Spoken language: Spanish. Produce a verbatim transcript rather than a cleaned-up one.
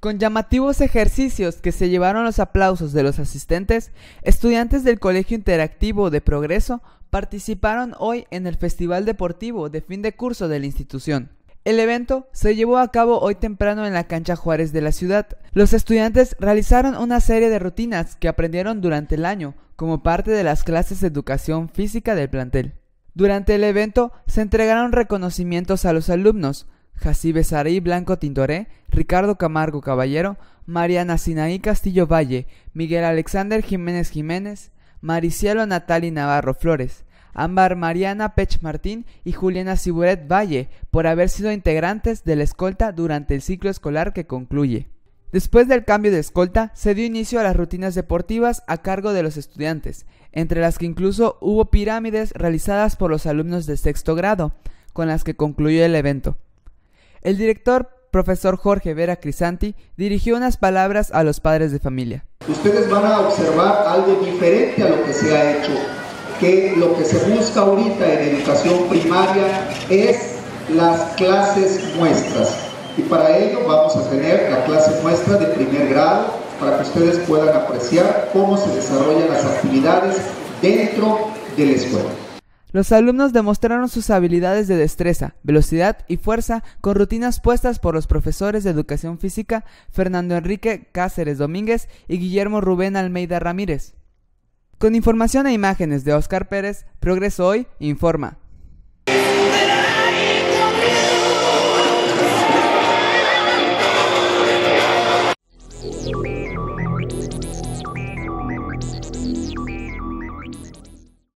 Con llamativos ejercicios que se llevaron los aplausos de los asistentes, estudiantes del Colegio Interactivo de Progreso participaron hoy en el Festival Deportivo de Fin de Curso de la institución. El evento se llevó a cabo hoy temprano en la cancha Juárez de la ciudad. Los estudiantes realizaron una serie de rutinas que aprendieron durante el año como parte de las clases de educación física del plantel. Durante el evento se entregaron reconocimientos a los alumnos Jacibe Sarí Blanco Tintoré, Ricardo Camargo Caballero, Mariana Sinaí Castillo Valle, Miguel Alexander Jiménez Jiménez, Maricielo Natali Navarro Flores, Ámbar Mariana Pech Martín y Juliana Ciburet Valle por haber sido integrantes de la escolta durante el ciclo escolar que concluye. Después del cambio de escolta, se dio inicio a las rutinas deportivas a cargo de los estudiantes, entre las que incluso hubo pirámides realizadas por los alumnos de sexto grado, con las que concluyó el evento. El director, profesor Jorge Vera Crisanti, dirigió unas palabras a los padres de familia. Ustedes van a observar algo diferente a lo que se ha hecho, que lo que se busca ahorita en educación primaria es las clases muestras. Y para ello vamos a tener la clase muestra de primer grado, para que ustedes puedan apreciar cómo se desarrollan las actividades dentro de la escuela. Los alumnos demostraron sus habilidades de destreza, velocidad y fuerza con rutinas puestas por los profesores de educación física Fernando Enrique Cáceres Domínguez y Guillermo Rubén Almeida Ramírez. Con información e imágenes de Óscar Pérez, Progreso Hoy informa.